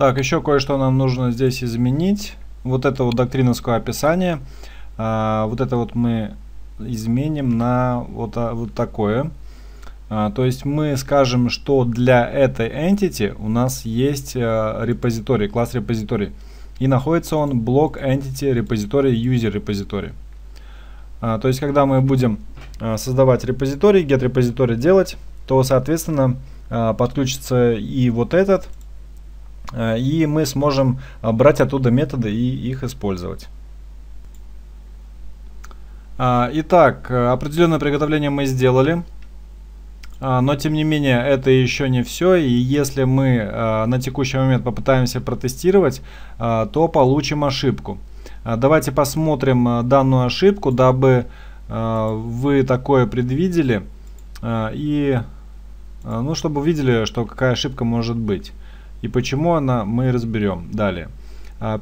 Так, еще кое-что нам нужно здесь изменить. Вот это вот доктриновское описание. Вот это вот мы изменим на вот такое. То есть мы скажем, что для этой entity у нас есть репозиторий, класс репозиторий. И находится он блок Entity Repository, User Repository. То есть, когда мы будем создавать репозиторий, get репозиторий делать, то, соответственно, подключится и вот этот, и мы сможем брать оттуда методы и их использовать. Итак, определенное приготовление мы сделали. Но, тем не менее, это еще не все, и если мы на текущий момент попытаемся протестировать, то получим ошибку. Давайте посмотрим данную ошибку, дабы вы такое предвидели, и ну, чтобы видели, что какая ошибка может быть. И почему она, мы разберем далее.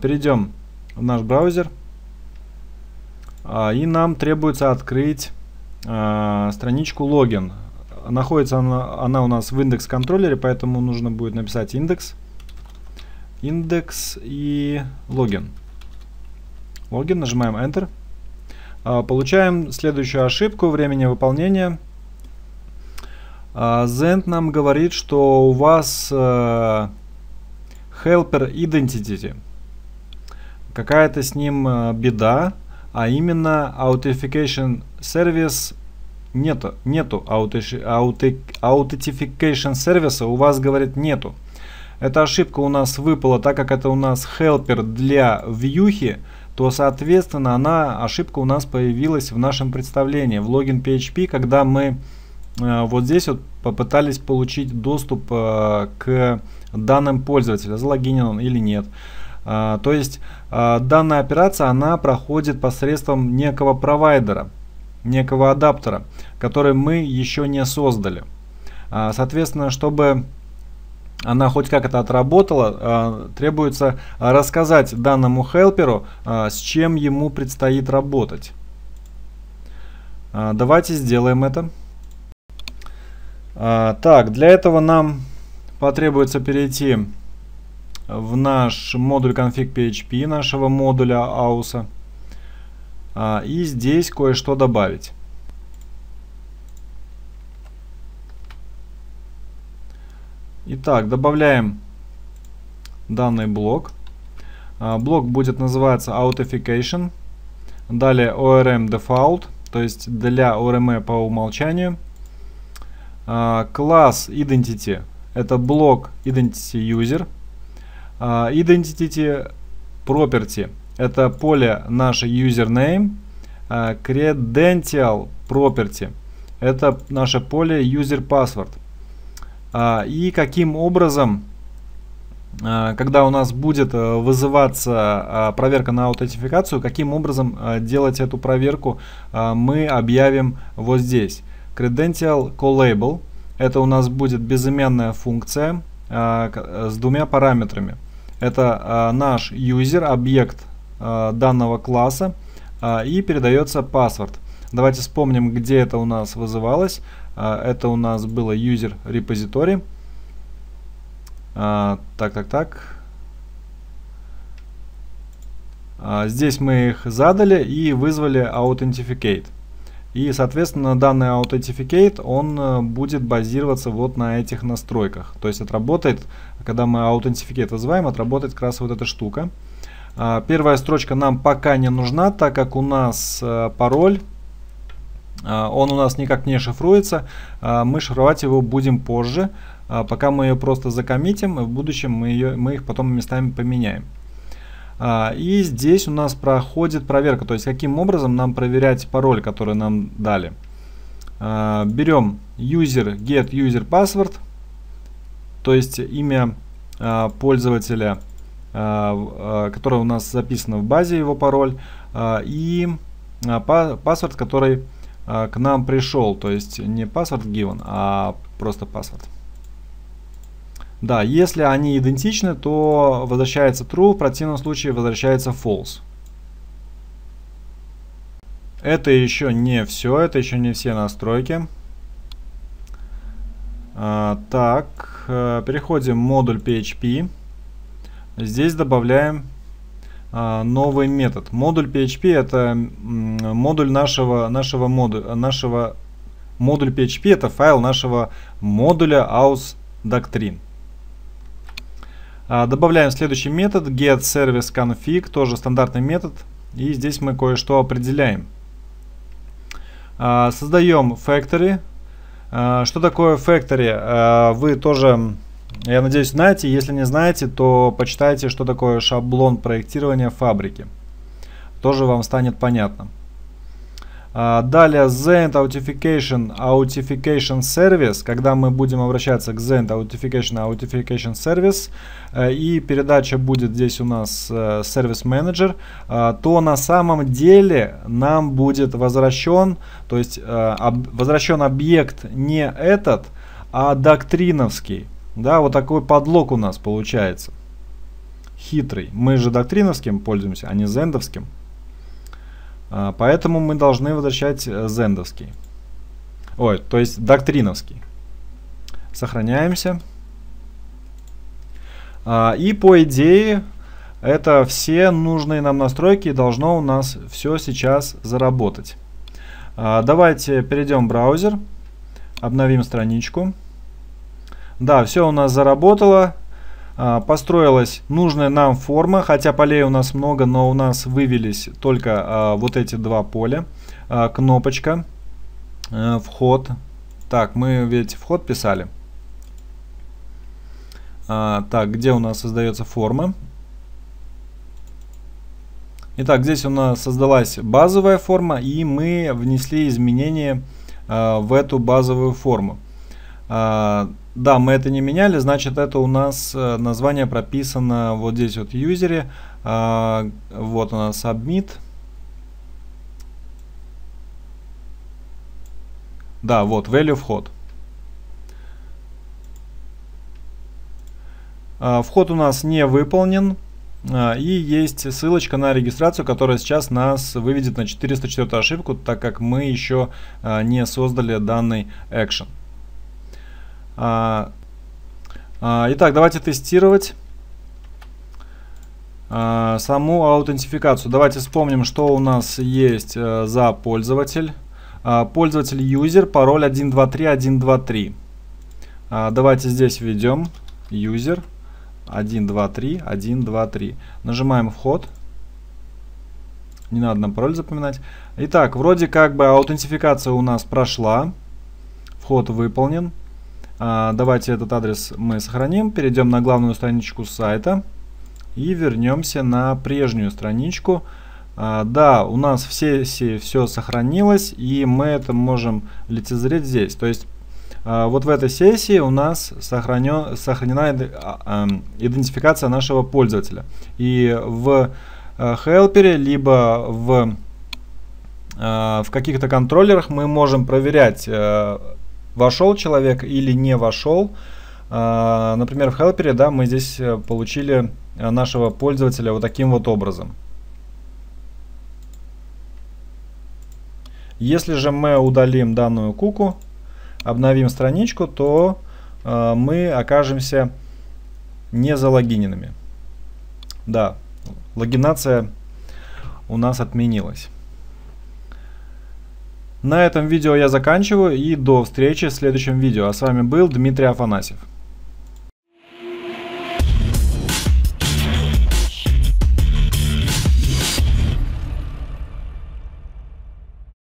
Перейдем в наш браузер, и нам требуется открыть страничку «Логин». Находится она у нас в индекс-контроллере, поэтому нужно будет написать индекс и логин. Логин, нажимаем Enter. Получаем следующую ошибку, время выполнения. Zend нам говорит, что у вас helper identity. Какая-то с ним беда, а именно authentication service. Нету authentication сервиса, у вас, говорит, нету. Эта ошибка у нас выпала, так как это у нас helper для вьюхи, то, соответственно, ошибка у нас появилась в нашем представлении, в логин PHP, когда мы вот здесь вот попытались получить доступ к данным пользователя, залогинен он или нет. То есть данная операция, она проходит посредством некого провайдера, некого адаптера, который мы еще не создали. Соответственно, чтобы она хоть как это отработала, требуется рассказать данному хелперу, с чем ему предстоит работать. Давайте сделаем это. Так, для этого нам потребуется перейти в наш модуль config.php нашего модуля AUSA. И здесь кое-что добавить. Итак, добавляем данный блок. Блок будет называться Authentification. Далее ORM Default, то есть для ORM по умолчанию. Класс Identity – это блок Identity User. Identity Property – это поле наше username, credential property, это наше поле user password. И каким образом, когда у нас будет вызываться проверка на аутентификацию, каким образом делать эту проверку, мы объявим вот здесь. Credential CoLabel, это у нас будет безымянная функция с двумя параметрами. Это наш user, объект данного класса, и передается паспорт. Давайте вспомним, где это у нас вызывалось. Это у нас было user repository. Здесь мы их задали и вызвали authenticate. И, соответственно, данный authenticate, он будет базироваться вот на этих настройках. То есть отработает, когда мы authenticate вызываем, отработает как раз вот эта штука. Первая строчка нам пока не нужна, так как у нас пароль, он у нас никак не шифруется. Мы шифровать его будем позже, пока мы ее просто закоммитим, и в будущем мы их потом местами поменяем. И здесь у нас проходит проверка, то есть каким образом нам проверять пароль, который нам дали. Берем user, get user password, то есть имя пользователя, которое у нас записано в базе, его пароль, и паспорт, который к нам пришел, то есть не password given, а просто паспорт. Да, если они идентичны, то возвращается true, в противном случае возвращается false. Это еще не все, это еще не все настройки. Переходим в модуль PHP. здесь добавляем новый метод. Модуль PHP — это модуль модуль PHP — это файл нашего модуля aus.doctrine. Добавляем следующий метод getServiceConfig, тоже стандартный метод. И здесь мы кое-что определяем. Создаем factory. Что такое factory? Вы тоже, я надеюсь, знаете. Если не знаете, то почитайте, что такое шаблон проектирования фабрики. Тоже вам станет понятно. Далее Zend Authentification Service. Когда мы будем обращаться к Zend Authentification Service, и передача будет здесь у нас Service Manager, то на самом деле нам будет возвращен, то есть возвращен объект не этот, а доктриновский. Да, вот такой подлог у нас получается. Хитрый. Мы же доктриновским пользуемся, а не зендовским. Поэтому мы должны возвращать зендовский. Ой, то есть доктриновский. Сохраняемся. И по идее, это все нужные нам настройки, и должно у нас все сейчас заработать. Давайте перейдем в браузер. Обновим страничку. Да, все у нас заработало. Построилась нужная нам форма, хотя полей у нас много, но у нас вывелись только вот эти два поля. Кнопочка, вход. Так, мы ведь вход писали. Так, где у нас создается форма? Итак, здесь у нас создалась базовая форма, и мы внесли изменения в эту базовую форму. Да, мы это не меняли, значит, это у нас название прописано вот здесь вот в юзере. Вот у нас submit. Да, вот value вход. Вход у нас не выполнен. И есть ссылочка на регистрацию, которая сейчас нас выведет на 404 ошибку, так как мы еще не создали данный action. Итак, давайте тестировать саму аутентификацию. Давайте вспомним, что у нас есть за пользователь. Пользователь user, пароль 123123. Давайте здесь введем user 123123. Нажимаем вход. Не надо нам пароль запоминать. Итак, вроде как бы аутентификация у нас прошла. Вход выполнен. Давайте этот адрес мы сохраним, перейдем на главную страничку сайта и вернемся на прежнюю страничку. Да, у нас в сессии все сохранилось, и мы это можем лицезреть здесь. То есть вот в этой сессии у нас сохранена идентификация нашего пользователя. И в хелпере, либо в каких-то контроллерах мы можем проверять, вошел человек или не вошел. Например, в хелпере, да, мы здесь получили нашего пользователя вот таким вот образом. Если же мы удалим данную куку, обновим страничку, то мы окажемся не залогиненными. Да, логинация у нас отменилась. На этом видео я заканчиваю, и до встречи в следующем видео. А с вами был Дмитрий Афанасьев.